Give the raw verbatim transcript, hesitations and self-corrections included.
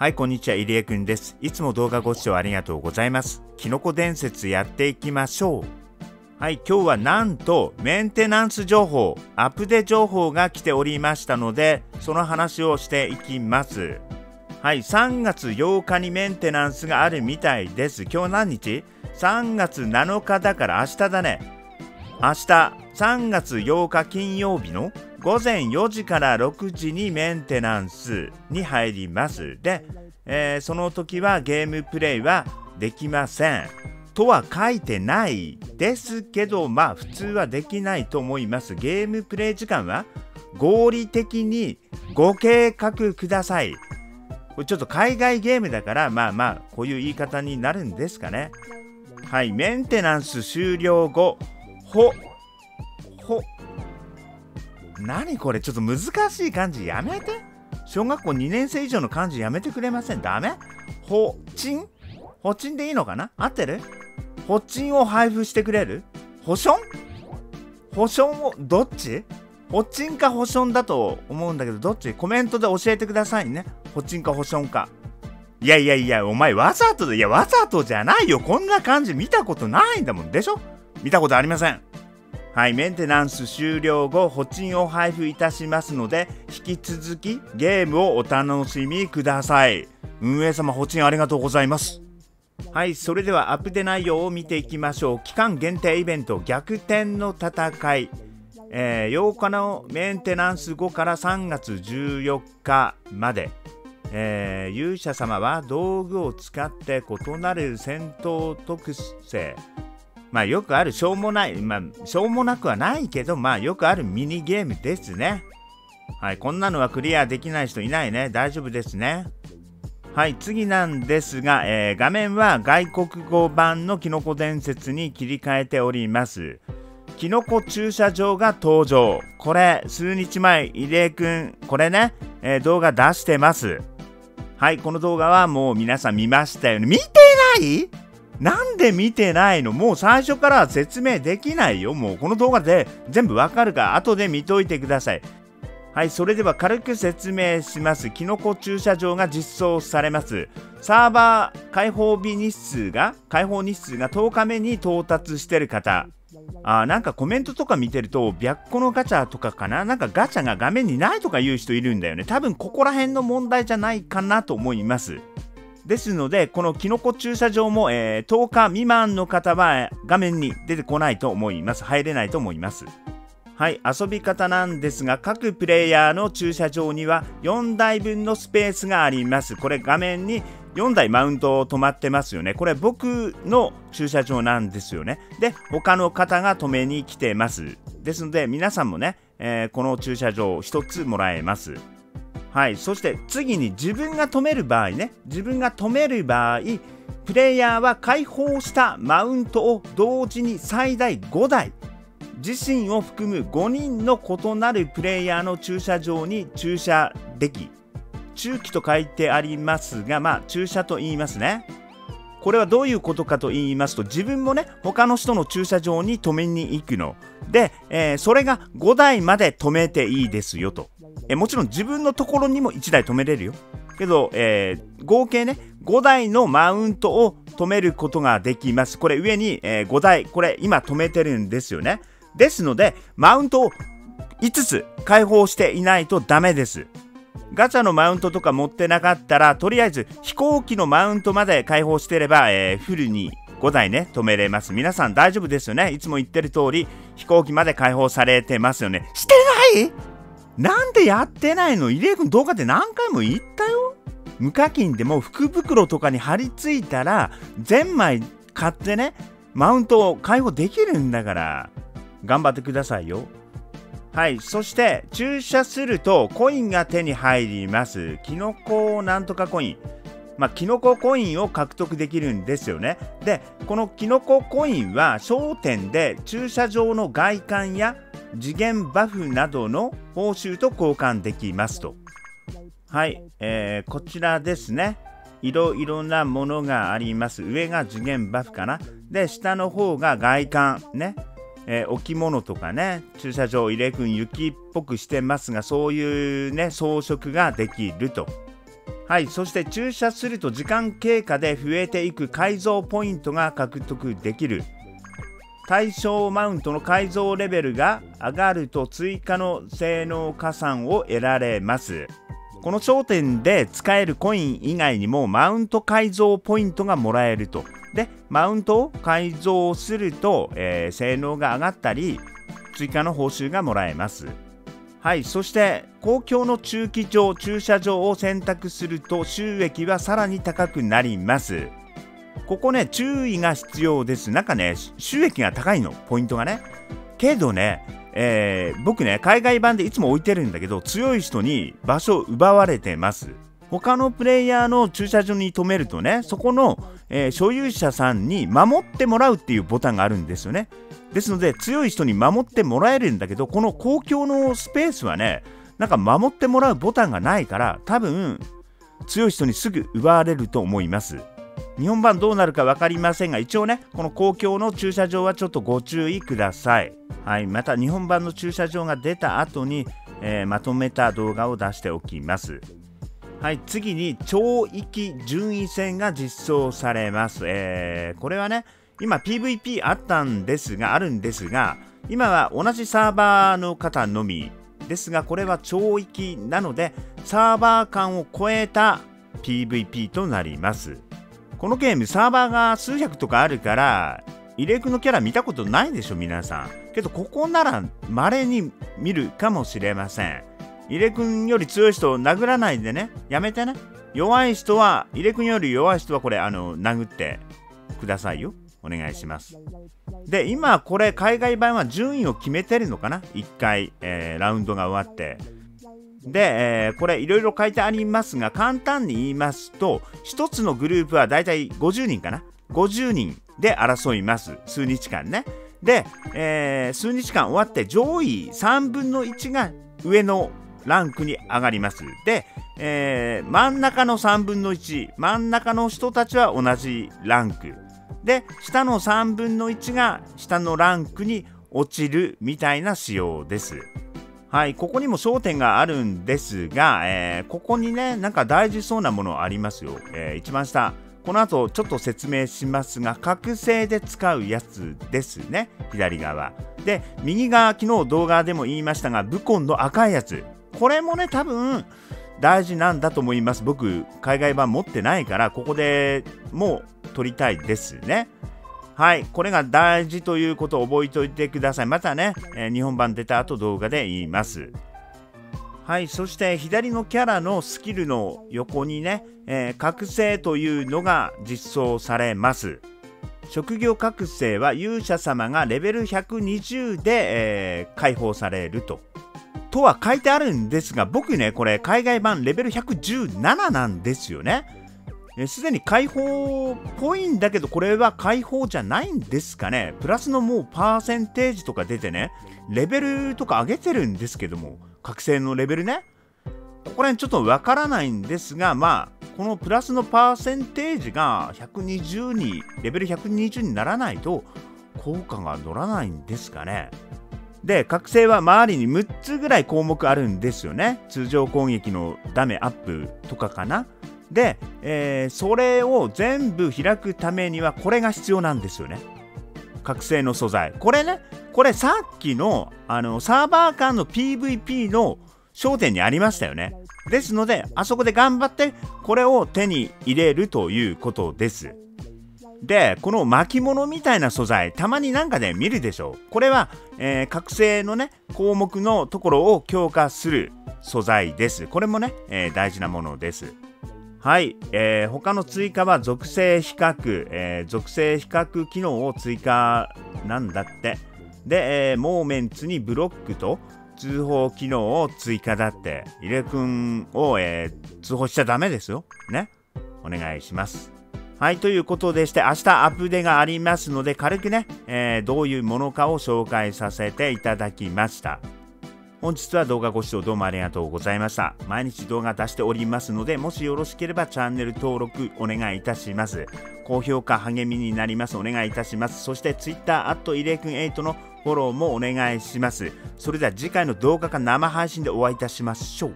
はい、こんにちは、入江くんです。いつも動画ご視聴ありがとうございます。キノコ伝説やっていきましょう。はい、今日はなんとメンテナンス情報、アップデート情報が来ておりましたので、その話をしていきます。はい、さんがつようかにメンテナンスがあるみたいです。今日何日 ?さんがつなのかだから明日だね。明日、さんがつようか金曜日のごぜんよじからろくじにメンテナンスに入ります。で、えー、その時はゲームプレイはできません。とは書いてないですけど、まあ普通はできないと思います。ゲームプレイ時間は合理的にご計画ください。これちょっと海外ゲームだから、まあまあこういう言い方になるんですかね。はい、メンテナンス終了後、ほ、ほ、何これちょっと難しい漢字やめて。小学校にねんせい以上の漢字やめてくれません？ダメ？ほちん？ほちんでいいのかな？合ってる？ほちんを配布してくれる？ほしょん？ほしょんをどっち？ほちんかほしょんだと思うんだけど、どっち？コメントで教えてくださいね。ほちんかほしょんか。いやいやいや、お前わざとだ。いや、わざとじゃないよ。こんな漢字見たことないんだもん。でしょ？見たことありません。はい、メンテナンス終了後、補チンを配布いたしますので、引き続きゲームをお楽しみください。運営様、補チンありがとうございます。はい、それではアップデート内容を見ていきましょう。期間限定イベント、逆転の戦い。えー、ようかのメンテナンス後からさんがつじゅうよっかまで、えー、勇者様は道具を使って異なる戦闘特性。まあよくあるしょうもない、まあしょうもなくはないけど、まあよくあるミニゲームですね。はい、こんなのはクリアできない人いないね。大丈夫ですね。はい、次なんですが、えー、画面は外国語版のキノコ伝説に切り替えております。キノコ駐車場が登場。これ、数日前、入江くん、これね、えー、動画出してます。はい、この動画はもう皆さん見ましたよね。見てない?なんで見てないの？もう最初から説明できないよ。もうこの動画で全部わかるから後で見といてください。はい、それでは軽く説明します。キノコ駐車場が実装されます。サーバー開放日日数が、開放日数がとおかめに到達してる方。あー、なんかコメントとか見てると、びゃっこのガチャとかかな？なんかガチャが画面にないとか言う人いるんだよね。多分ここら辺の問題じゃないかなと思います。ですので、このキノコ駐車場も、えー、とおかみまんの方は画面に出てこないと思います。入れないと思います。はい、遊び方なんですが、各プレイヤーの駐車場にはよんだいぶんのスペースがあります。これ画面によんだいマウント止まってますよね。これ僕の駐車場なんですよね。で、他の方が止めに来てます。ですので、皆さんもね、えー、この駐車場ひとつもらえます。はい、そして次に自分が止める場合ね、自分が止める場合、プレイヤーは解放したマウントを同時に最大ごだい、自身を含むごにんの異なるプレイヤーの駐車場に駐車でき、駐機と書いてありますが、まあ駐車と言いますね。これはどういうことかと言いますと、自分もね、他の人の駐車場に止めに行くの。で、えー、それがごだいまで止めていいですよと。えもちろん自分のところにもいちだい止めれるよ。けど、えー、合計ね、ごだいのマウントを止めることができます。これ上に、えー、ごだい、これ今止めてるんですよね。ですので、マウントをいつつ解放していないとダメです。ガチャのマウントとか持ってなかったら、とりあえず飛行機のマウントまで解放してれば、えー、フルにごだいね、止めれます。皆さん大丈夫ですよね。いつも言ってる通り、飛行機まで解放されてますよね。してない?なんでやってないの？入江くん動画で何回も言ったよ。無課金でも福袋とかに貼り付いたら、ゼンマイ買ってね、マウントを解放できるんだから、頑張ってくださいよ。はい、そして、駐車するとコインが手に入ります。キノコなんとかコイン。まあ、キノココインを獲得できるんですよね。で、このキノココインは商店で駐車場の外観や、次元バフなどの報酬と交換できますと。はい、えー、こちらですね。いろいろなものがあります。上が次元バフかな。で、下の方が外観ね。えー、置物とかね、駐車場入れくん雪っぽくしてますが、そういうね、装飾ができると。はい、そして駐車すると時間経過で増えていく改造ポイントが獲得できる。対象マウントの改造レベルが上がると追加の性能加算を得られます。この商店で使えるコイン以外にもマウント改造ポイントがもらえると。でマウントを改造すると、えー、性能が上がったり追加の報酬がもらえます。はい、そして公共の駐機場駐車場を選択すると収益はさらに高くなります。ここね注意が必要です。なんかね収益が高いのポイントがね。けどね、えー、僕ね海外版でいつも置いてるんだけど強い人に場所を奪われてます。他のプレイヤーの駐車場に止めるとね、そこの、えー、所有者さんに守ってもらうっていうボタンがあるんですよね。ですので強い人に守ってもらえるんだけど、この公共のスペースはねなんか守ってもらうボタンがないから多分強い人にすぐ奪われると思います。日本版どうなるか分かりませんが、一応ねこの公共の駐車場はちょっとご注意ください。はい、また日本版の駐車場が出た後に、えー、まとめた動画を出しておきます。はい、次に超域順位戦が実装されます。えー、これはね、今 ピーブイピー あったんですが、あるんですが、今は同じサーバーの方のみですが、これは超域なので、サーバー間を超えた ピーブイピー となります。このゲーム、サーバーが数百とかあるから、イレクのキャラ見たことないでしょ、皆さん。けど、ここなら稀に見るかもしれません。イレ君より強い人を殴らないでね。やめてね。弱い人は、イレ君より弱い人はこれ、あの、殴ってくださいよ。お願いします。で、今これ、海外版は順位を決めてるのかな ?いっ 回、えー、ラウンドが終わって。で、えー、これ、いろいろ書いてありますが、簡単に言いますと、ひとつのグループはだいたいごじゅうにんかな ?ごじゅう 人で争います。数日間ね。で、えー、数日間終わって、上位さんぶんのいちが上のランクに上がります。で、えー、真ん中のさんぶんのいち、真ん中の人たちは同じランクで、下のさんぶんのいちが下のランクに落ちるみたいな仕様です。はい、ここにも焦点があるんですが、えー、ここにねなんか大事そうなものありますよ。えー、一番下、この後ちょっと説明しますが、覚醒で使うやつですね。左側で、右側、昨日動画でも言いましたが、武魂の赤いやつ、これもね多分大事なんだと思います。僕海外版持ってないからここでもう取りたいですね。はい、これが大事ということを覚えておいてください。またね、えー、日本版出た後動画で言います。はい、そして左のキャラのスキルの横にね、えー、覚醒というのが実装されます。職業覚醒は勇者様がレベルひゃくにじゅうで、えー、解放されるととは書いてあるんですが、僕ねこれ海外版レベルひゃくじゅうなななんですよね。すでに解放っぽいんだけど、これは解放じゃないんですかね。プラスのもうパーセンテージとか出てね、レベルとか上げてるんですけども、覚醒のレベルね、ここら辺ちょっとわからないんですが、まあこのプラスのパーセンテージがひゃくにじゅうに、レベルひゃくにじゅうにならないと効果が乗らないんですかね。で、覚醒は周りにむっつぐらい項目あるんですよね。通常攻撃のダメアップとかかな。で、えー、それを全部開くためにはこれが必要なんですよね。覚醒の素材。これね、これさっきの、あのサーバー間の ピーブイピー の焦点にありましたよね。ですので、あそこで頑張ってこれを手に入れるということです。で、この巻物みたいな素材、たまになんかで、ね、見るでしょう。これは、えー、覚醒のね、項目のところを強化する素材です。これもね、えー、大事なものです。はい、えー、他の追加は属性比較、えー、属性比較機能を追加なんだって。で、えー、モーメンツにブロックと通報機能を追加だって。イレ君を、えー、通報しちゃダメですよ。ね。お願いします。はい、ということでして、明日アップデートがありますので、軽くね、えー、どういうものかを紹介させていただきました。本日は動画ご視聴どうもありがとうございました。毎日動画出しておりますので、もしよろしければチャンネル登録お願いいたします。高評価励みになります。お願いいたします。そして Twitter アットイレイ君エイトのフォローもお願いします。それでは次回の動画か生配信でお会いいたしましょう。